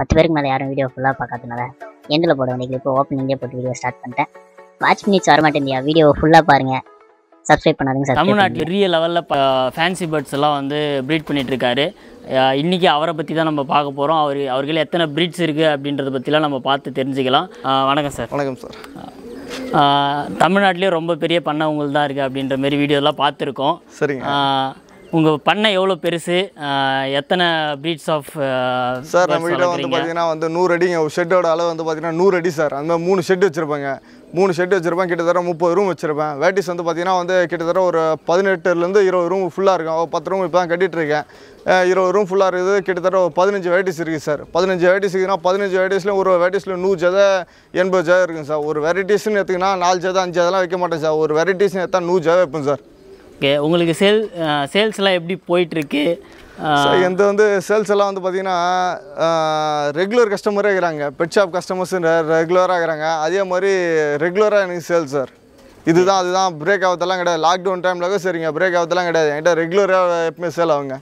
10 பேருக்கு மேலே யாரும் வீடியோ ஃபுல்லாக பார்க்காதனால எண்டில் போட வேண்டிய இப்போ ஓப்பனிங்லேயே போட்டு வீடியோ ஸ்டார்ட் பண்ணிட்டேன். வாட்ச் மினிட்ஸ் வரமாட்டேன் இல்லையா, வீடியோ ஃபுல்லாக பாருங்கள். சப்ஸ்கிரைப் பண்ணாதீங்க சார். தமிழ்நாட்டில் பெரிய லெவலில் ஃபேன்சி பேர்ட்ஸ் எல்லாம் வந்து ப்ரீட் பண்ணிகிட்ருக்காரு. இன்றைக்கி அவரை பற்றி தான் நம்ம பார்க்க போகிறோம். அவர்களே எத்தனை ப்ரீட்ஸ் இருக்குது அப்படின்றத பற்றிலாம் நம்ம பார்த்து தெரிஞ்சுக்கலாம். வணக்கம் சார். வணக்கம் சார். தமிழ்நாட்டிலே ரொம்ப பெரிய பண்ணை உங்களுக்கு தான் இருக்குது அப்படின்ற மாதிரி வீடியோலாம் பார்த்துருக்கோம். சரி, உங்கள் பண்ணை எவ்வளோ பெருசு, எத்தனை ப்ரீட்ஸ் ஆஃப்? சார் நம்மகிட்ட வந்து பார்த்தீங்கன்னா வந்து 100 அடிங்க. ஒரு ஷெட்டோட அளவு வந்து பார்த்தீங்கன்னா 100 அடி சார். அந்த 3 ஷெட் வச்சுருப்பாங்க. 3 ஷெட் வச்சுருப்பேன். கிட்டத்தட்ட 30 ரூம் வச்சுருப்பேன். வேட்டிஸ் வந்து பார்த்தீங்கன்னா வந்து கிட்டத்தட்ட ஒரு 18லேருந்து 20 ரூம் ஃபுல்லாக இருக்கும். 10 ரூம் இப்போ தான் கட்டிகிட்ருக்கேன். 20 ரூம் ஃபுல்லாக இருக்குது. கிட்டத்தட்ட ஒரு 15 வேட்டிஸ் இருக்குது சார். 15 வேட்டிஸ் இருக்குன்னா 15 வேட்டிஸ்லேயும் ஒரு வேட்டிஸில் 100 ஜதை 80 ஜதை இருக்குங்க சார். ஒரு வெரைட்டிஸ்ன்னு எடுத்திங்கன்னா 4 ஜதை 5 ஜதெல்லாம் வைக்க மாட்டேன் சார். ஒரு வெரைட்டிஸ்ன்னு எடுத்தால் 100 ஜதை வைப்பேன் சார். ஓகே, உங்களுக்கு சேல்ஸ்லாம் எப்படி போயிட்டுருக்கு? எந்த வந்து சேல்ஸ் எல்லாம் வந்து பார்த்திங்கன்னா ரெகுலர் கஸ்டமரே இருக்கிறாங்க. பெட் ஷாப் கஸ்டமர்ஸ் ரெகுலராக இருக்கிறாங்க. அதே மாதிரி ரெகுலராக எனக்கு சேல்ஸ் சார். இதுதான் அதுதான் பிரேக் ஆகத்தெல்லாம் கிடையாது. லாக்டவுன் டைமில் சரிங்க, பிரேக் ஆகத்தெல்லாம் கிடையாது. என்கிட்ட ரெகுலராக எப்பவுமே சேல் ஆகுங்க.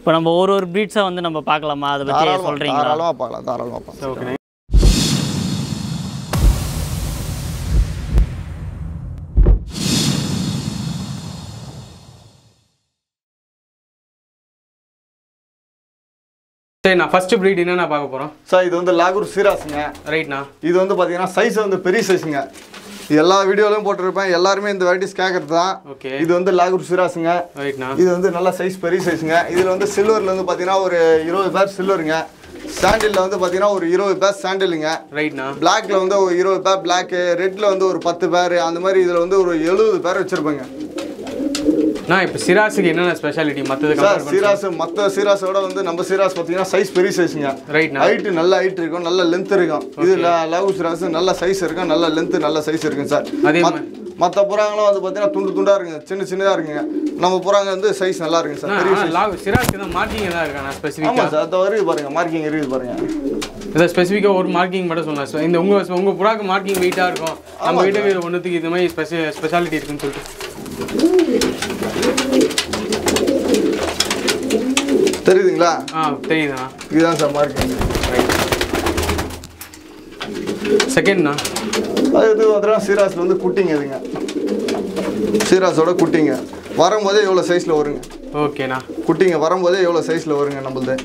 இப்போ நம்ம ஒரு பீட்ஸாக வந்து நம்ம பார்க்கலாமா? அதை பற்றி சொல்கிறீங்க? தாராளமாக பார்க்கலாம், தாராளமாக பார்க்கலாம். சரிண்ணா, ஃபர்ஸ்ட் ப்ரீட் என்னென்ன பார்க்க போகிறோம் சார்? இது வந்து லாகூர் சீராஸுங்க. ரைட்ண்ணா. இது வந்து பார்த்தீங்கன்னா சைஸ் வந்து பெரிய சைஸுங்க. எல்லா வீடியோலையும் போட்டிருப்பேன். எல்லாருமே இந்த வெரைட்டிஸ் கேட்கறது தான். ஓகே, இது வந்து லாகூர் சீராஸுங்க. ரைட்ண்ணா. இது வந்து நல்லா சைஸ் பெரிய சைஸுங்க. இதில் வந்து சில்வரில் வந்து பார்த்தீங்கன்னா ஒரு 20 பேர் சில்வருங்க. சாண்டிலில் வந்து பார்த்தீங்கன்னா ஒரு 20 பேர் சாண்டிலுங்க. ரைட்ண்ணா. பிளாக்ல வந்து ஒரு 20 பேர் பிளாக்கு. ரெட்டில் வந்து ஒரு 10 பேர். அந்த மாதிரி இதில் வந்து ஒரு 70 பேர் வச்சுருப்பேங்க. நான் இப்போ சிராஸுக்கு என்னென்ன ஸ்பெஷாலிட்டி மற்றதுக்கு? சார் சிராஸ் மற்ற சீராஸோட வந்து நம்ம சீராஸ் பார்த்தீங்கன்னா சைஸ் பெரிய சைஸுங்க. ரைட். ஹைட்டு நல்ல ஹைட் இருக்கும், நல்ல லென்த் இருக்கும். இது லாகூர் சிராஸ் நல்ல சைஸ் இருக்கும், நல்ல லென்த், நல்ல சைஸ் இருக்குங்க சார். அதே மற்ற புறாங்களும் வந்து பார்த்தீங்கன்னா துண்டு துண்டாக இருக்குங்க, சின்ன சின்னதாக இருக்குங்க. நம்ம புறாங்க வந்து சைஸ் நல்லா இருக்குங்க சார். பெரிய லாகூர் சிராஸ் தான் மார்க்கிங் எதாவது இருக்காங்க ஸ்பெசிஃபிக்காக? ஆமாம் சார், அது வரைக்கும் பாருங்கள், மார்க்கிங் இருக்குது பாருங்கள். இதை ஸ்பெசிஃபிக்காக ஒரு மார்க்கிங் மட்டும் சொன்னேன் சார். இந்த உங்கள் புறாக்கு மார்க்கிங் வெயிட்டாக இருக்கும். நம்ம வீட்டு ஒன்றுத்துக்கு இது மாதிரி ஸ்பெஷாலிட்டி இருக்குன்னு சொல்லிட்டு தெரியுதுங்களா? தெரியுதுண்ணா. இதுதான் சார் மார்க்கிங். செகண்ட்ண்ணா, அது இது வந்துடா சீராஸில் வந்து குட்டிங்க. இதுங்க சீராஸோட குட்டிங்க வரும்போதே எவ்வளோ சைஸில் வருங்க. ஓகேண்ணா. குட்டிங்க வரும்போதே எவ்வளோ சைஸில் வருங்க நம்மளது.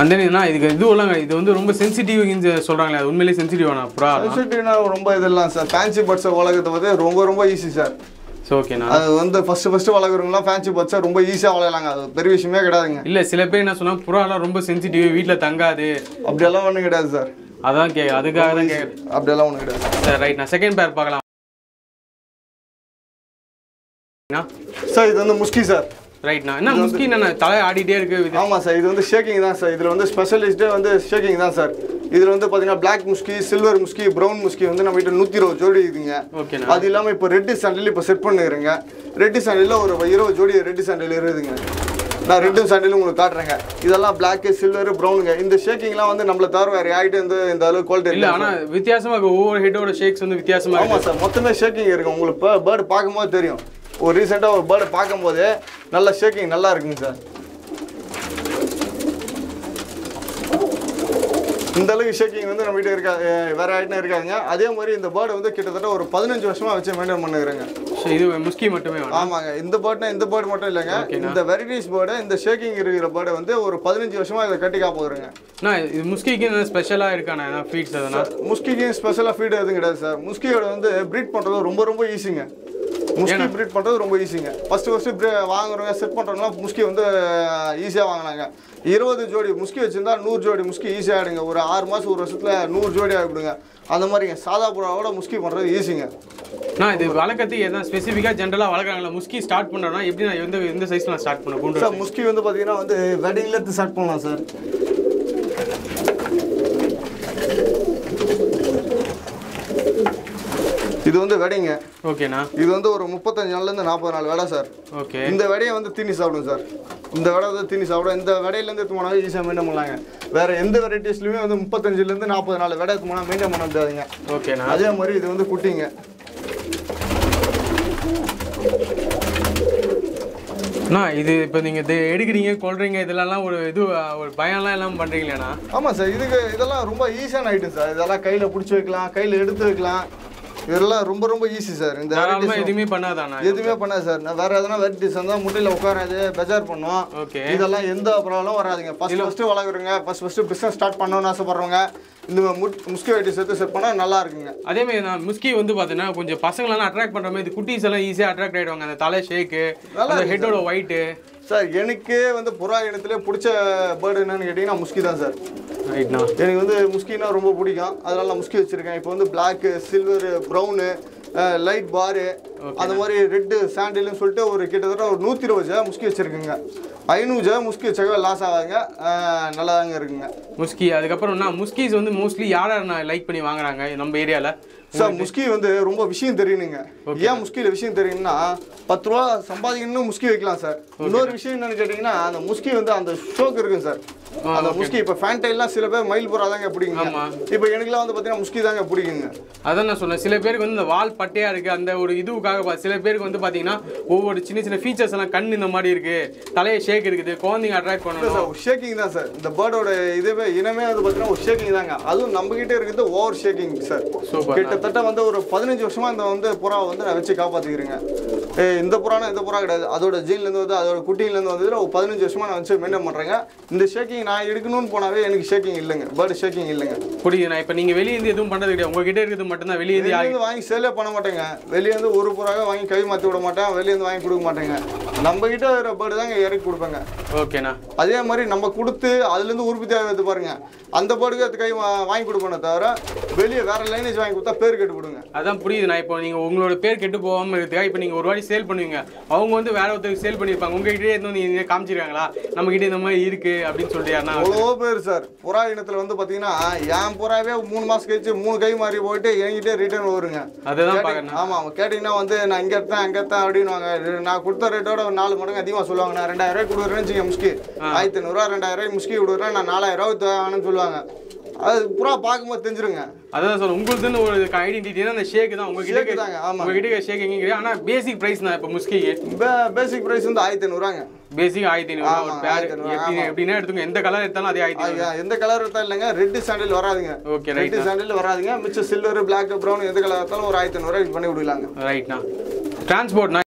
அந்த இதுக்கு இதுவெல்லாம் இது வந்து ரொம்ப சென்சிட்டிவ்னு சொல்கிறாங்களே, அது உண்மையிலேயே சென்சிட்டிவானா? புறா சென்சிட்டிவ்னா ரொம்ப இதெல்லாம் சார். ஃபேன்சி பேர்ட்ஸை வளர்க்குறது வந்து ரொம்ப ரொம்ப ஈஸி சார். ஓகேண்ணா. அது வந்து ஃபஸ்ட்டு வளர்க்குறவங்களாம் ஃபேன்சி பேர்ட்ஸை ரொம்ப ஈஸியாக வளர்க்கலாங்க. அது பெரிய விஷயமே கிடையாதுங்க. இல்லை, சில பேர் என்ன சொன்னால் புறாலாம் ரொம்ப சென்சிட்டிவ், வீட்டில் தங்காது, அப்படியெல்லாம் ஒன்றும் கிடையாது சார். அதான் அதுக்காக தான் அப்படியெல்லாம் ஒன்றும் கிடையாது சார். ரைட்ண்ணா. செகண்ட் பேர் பார்க்கலாம் சார். இது வந்து முஸ்கி சார். ரைட்ண்ணா. என்ன முஸ்கி என்ன தலை ஆடிட்டே இருக்குது? ஆமாம் சார், இது வந்து ஷேக்கிங் தான் சார். இதில் வந்து ஸ்பெஷலிஸ்ட்டே வந்து ஷேக்கிங் தான் சார். இதில் வந்து பார்த்தீங்கன்னா பிளாக் முஸ்கி, சில்வர் முஸ்கி, ப்ரௌன் முஸ்கி வந்து நம்ம கிட்ட 120 ஜோடி இருக்குங்க. ஓகே. அது இல்லாமல் இப்போ ரெட்டு சாண்டில் இப்போ செட் பண்ணிக்கிறேங்க. ரெட்டு சாண்டில் ஒரு 20 ஜோடி ரெட்டு சாண்டில் இருக்குதுங்க. நான் ரெட்டு சாண்டில் உங்களுக்கு காட்டுறேங்க. இதெல்லாம் பிளாக்கு, சில்வர், ப்ரௌனுங்க. இந்த ஷேக்கிங்லாம் வந்து நம்மளை தவிர வேறு ஆகிட்டு வந்து இந்த அளவு குவாலிட்டி இல்லை. ஆனால் வித்தியாசமாக ஒவ்வொரு ஹெட்டோட ஷேக்ஸ் வந்து வித்தியாசமாக. ஆமாம் சார், மொத்தமே ஷேக்கிங் இருக்கும். உங்களுக்கு இப்போ பேர்டு பார்க்கும்போது தெரியும். ஒரு ரீசெண்டாக ஒரு பேர்டு பார்க்கும்போது நல்லா ஷேக்கிங் நல்லா இருக்குங்க சார். இந்த அளவுக்கு ஷேக்கிங் வந்து நம்ம வீட்டில் இருக்கா வேறு ஆகிட்டே இருக்காங்க. அதே மாதிரி இந்த பேர்டு வந்து கிட்டத்தட்ட ஒரு 15 வருஷமாக வச்சு மெயின்டைன் பண்ணுறாங்க. இது முஸ்கி மட்டுமே? ஆமாங்க. இந்த பேர்ட்னா இந்த பேர்டு மட்டும் இல்லைங்க. இந்த வெரைட்டிஸ் பேர்டு, இந்த ஷேக்கிங் இருக்கிற பேர்டு வந்து ஒரு 15 வருஷமாக இதை கட்டி காப்பாதுங்க. இது முஸ்கிக்கு ஸ்பெஷலாக இருக்காண்ணா ஃபீட்ஸ்? அதனால் முஸ்கிக்கு ஸ்பெஷலாக ஃபீட் எதுவும் கிடையாது சார். முஸ்கியோட வந்து ப்ரீட் பண்ணுறது ரொம்ப ரொம்ப ஈஸிங்க. முஸ்கி ப்ரீட் பண்ணுறது ரொம்ப ஈஸிங்க. ஃபஸ்ட்டு வாங்குறவங்க செட் பண்ணுறவங்களாம் முஸ்கி வந்து ஈஸியாக வாங்கினாங்க. 20 ஜோடி முஸ்கி வச்சுருந்தா 100 ஜோடி முஸ்கி ஈஸியாக ஆகிடுங்க. ஒரு 6 மாதம் ஒரு வருஷத்தில் 100 ஜோடி ஆகிடுங்க. அந்த மாதிரிங்க சாதா புறாவோட முஸ்கி பண்ணுறது ஈஸிங்க. நான் இது வளர்க்கறதுக்கு எதாவது ஸ்பெசிஃபிக்காக ஜென்ரலாக வளர்க்குறாங்களா? முஸ்கி ஸ்டார்ட் பண்ணுறோன்னா எப்படி, நான் எந்த சைஸ்லாம் ஸ்டார்ட் பண்ணுவோம் சார்? முஸ்கி வந்து பார்த்தீங்கன்னா வந்து வெட்டிங்லேருந்து ஸ்டார்ட் பண்ணலாம் சார். இது வந்து வெடைங்க. ஓகேண்ணா. இது வந்து ஒரு 35 நாள்லேருந்து 40 நாள் வெடை சார். ஓகே. இந்த வெடையை வந்து தீனி சாப்பிடும் சார். இந்த வெடை வந்து தீனி சாப்பிடும். இந்த வெடையிலேருந்து எடுத்து போனாலும் ஈஸியாக மெயின்டைன் பண்ணலாங்க. வேறு எந்த வெரைட்டிஸ்லையுமே வந்து 35லேருந்து 40 நாள் வெடை எடுத்து போனால் மெயின்டைன் பண்ண முடியாதுங்க. ஓகேண்ணா. அதே மாதிரி இது வந்து குட்டிங்க. நான் இது இப்போ நீங்கள் இது எடுக்கிறீங்க கொள்றீங்க இதெல்லாம் ஒரு ஒரு பயம்லாம் எல்லாம் பண்ணுறீங்களேண்ணா? ஆமாம் சார், இதுக்கு இதெல்லாம் ரொம்ப ஈஸியான ஐட்டம் சார். இதெல்லாம் கையில் பிடிச்சி வைக்கலாம், கையில் எடுத்து வைக்கலாம். இதெல்லாம் ரொம்ப ரொம்ப ஈஸி சார். இந்த எதுவுமே பண்ணாதாண்ணா? எதுவுமே பண்ணாது சார். நான் வேறு எதனா வெரைட்டிஸ் வந்தால் முட்டையில் உட்காராது பெஜார் பண்ணுவோம். ஓகே, இதெல்லாம் எந்த ப்ராப்ளமும் வராதுங்க. ஃபஸ்ட்டு வளர்க்குறவங்க ஃபஸ்ட்டு பிஸ்னஸ் ஸ்டார்ட் பண்ணணும்னு ஆசைப்படுறவங்க இந்த முஸ்கி ஐட்டம்ஸ் எடுத்து செட் பண்ணால் நல்லா இருக்குங்க. அதேமாதிரி நான் முஸ்கி வந்து பார்த்தீங்கன்னா கொஞ்சம் பசங்களெல்லாம் அட்ராக்ட் பண்ணுற மாதிரி குட்டீஸ் எல்லாம் ஈஸியாக அட்ராக்ட் ஆகிடுவாங்க. அந்த தலை ஷேக்கு அந்த ஹெட்டோட ஒயிட்டு சார். எனக்கு வந்து புறா இனத்துலேயே பிடிச்ச பேர்டு என்னன்னு கேட்டிங்கன்னா முஸ்கி தான் சார். ரைட்ண்ணா, எனக்கு வந்து முஸ்கின்னா ரொம்ப பிடிக்கும், அதனால நான் முஸ்கி வச்சுருக்கேன். இப்போ வந்து பிளாக்கு, சில்வரு, ப்ரௌனு, லைட் பாரு, அந்த மாதிரி ரெட்டு சாண்டில்னு சொல்லிட்டு ஒரு கிட்டத்தட்ட ஒரு 120 முஸ்கி வச்சுருக்குங்க. 500 முஸ்கி வச்சக்கவே லாஸ் ஆகாதுங்க, நல்லா தாங்க இருக்குங்க முஸ்கி. அதுக்கப்புறம்னா முஸ்கிஸ் வந்து மோஸ்ட்லி யாரை லைக் பண்ணி வாங்குறாங்க நம்ம ஏரியாவில் சார்? முஸ்கி வந்து ரொம்ப விஷயம் தெரியணுங்க. ஏன் முஸ்கியில் விஷயம் தெரியும்னா 10 ரூபா சம்பாதிக்கணும்னு முஸ்கி வைக்கலாம் சார். இன்னொரு விஷயம் என்னென்னு கேட்டிங்கன்னா அந்த முஸ்கி வந்து அந்த ஸ்டோக் இருக்குங்க சார். அந்த முஸ்கி இப்போ ஃபேண்டைலாம் சில பேர் மயில் புறா தாங்க பிடிக்குங்க. இப்போ எனக்குலாம் வந்து பார்த்தீங்கன்னா முஸ்கி தாங்க பிடிக்குங்க. அதான் நான் சொன்னேன், சில பேருக்கு வந்து இந்த வால் பட்டையாக இருக்குது அந்த ஒரு இதுவுக்காக. சில பேருக்கு வந்து பார்த்தீங்கன்னா ஒவ்வொரு சின்ன சின்ன ஃபீச்சர்ஸ் எல்லாம் கண் இந்த மாதிரி இருக்குது, தலையை ஷேக் இருக்குது, குழந்தைங்க அட்ராக்ட் பண்ணுறது சார். ஷேக்கிங் தான் சார் இந்த பேர்டோட இதுவே இனமே வந்து பார்த்தீங்கன்னா ஒரு ஷேக்கிங் தாங்க. அதுவும் நம்மகிட்டே இருக்கிறது ஓவர் ஷேக்கிங் சார். கிட்டத்தட்ட வந்து ஒரு 15 வருஷமாக இந்த வந்து புறாவை வந்து நான் வச்சு காப்பாற்றிக்கிறேங்க. இந்த புறானா இந்த புறா கிடையாது, அதோட ஜீன்லேருந்து வந்து அதோட குட்டிலேருந்து வந்து ஒரு 15 வருஷமாக நான் வச்சு மெயின்டைன் பண்ணுறேங்க. இந்த ஷேக்கிங் நான் எடுக்கணும்னு போனாவே எனக்கு ஷேக்கிங் இல்லைங்க, பேர்டு ஷேக்கிங் இல்லைங்க. புரியுதுண்ணா. இப்போ நீங்கள் வெளியேந்து எதுவும் பண்ணுறது கிடையாது, உங்ககிட்ட இருக்கிறது மட்டும்தான். வெளியேந்து வாங்கி சேலே பண்ண மாட்டேங்க, வெளியேந்து ஒரு புறாவே வாங்கி கை மாற்றி விட மாட்டேன், வெளியேந்து வாங்கி கொடுக்க மாட்டேங்க. நம்மகிட்ட ஒரு பேர்டு தாங்க இறக்கி கொடுப்பேங்க. ஓகேண்ணா. அதே மாதிரி நம்ம கொடுத்து அதுலேருந்து உற்பத்தி ஆகிறது பாருங்கள், அந்த பேர்டுக்கு அது கை வாங்கி கொடுப்பேனே தவிர வெளியே வேறு லைனேஜ் வாங்கி கொடுத்தா பேர் கெட்டு போடுங்க. அதான் புரியுதுண்ணா. இப்போ நீங்கள் உங்களோட பேர் கெட்டு போகாமல் இருக்குதுக்கா? இப்போ நீங்கள் ஒரு வாட்டி சேல் பண்ணுவீங்க, அவங்க வந்து வேற ஒருத்தருக்கு சேல் பண்ணியிருப்பாங்க, உங்ககிட்டே இருந்து காமிச்சிருக்காங்களா நம்மகிட்ட இந்த மாதிரி இருக்குது அப்படின்னு சொல்லிட்டு? அவ்வளோ பேர் சார். புறா இனத்தில் வந்து பார்த்தீங்கன்னா என் புறாவே 3 மாதம் கழிச்சு 3 கை மாறி போயிட்டு என்கிட்டே ரிட்டர்ன் வருங்க. அதுதான் பார்க்கணும். ஆமாம், கேட்டிங்கன்னா வந்து நான் இங்கே எடுத்தேன் அங்கே எடுத்தேன் அப்படின்னு நான் கொடுத்த ரேட்டோட 4 மடங்கு அதிகமாக சொல்லுவாங்க. நான் 2000 ரூபாய் கொடுக்குறேன்னு வச்சுங்க, முஸ்கி 1500 ரூபா 2000 ரூபாய் முஸ்கி கொடுக்குறேன், நான் 4000 ரூபா ஆனு சொல்லுவாங்க. அது புறா பார்க்கும்போது தெரிஞ்சிருங்க. அதான் சார், உங்களுக்குன்னு ஒரு ஐடென்டிட்டினா அந்த ஷேக்கு தான். உங்ககிட்ட ஆமாம், உங்ககிட்ட ஷேக் எங்கே? ஆனால் பேசிக் ப்ரைஸ் தான் இப்போ முஸ்கிக்கு பேசிக் ப்ரைஸ் வந்து 1500 ரூபாங்க. பேசிக் 1500 எப்படின்னா எடுத்துங்க, எந்த கலர் எடுத்தாலும் அதே 1500. எந்த கலர் எடுத்தாலும் இல்லைங்க, ரெட் சாண்டில் வராதுங்க. ஓகே, ரெட் சாண்டில் வராதுங்க, மிச்சம் சில்வர், பிளாக், ப்ரௌன் எந்த கலர் எடுத்தாலும் ஒரு 1500 ரூபாய் பண்ணி விடுலாங்க. ரைட்ண்ணா. டிரான்ஸ்போர்ட்ண்ணா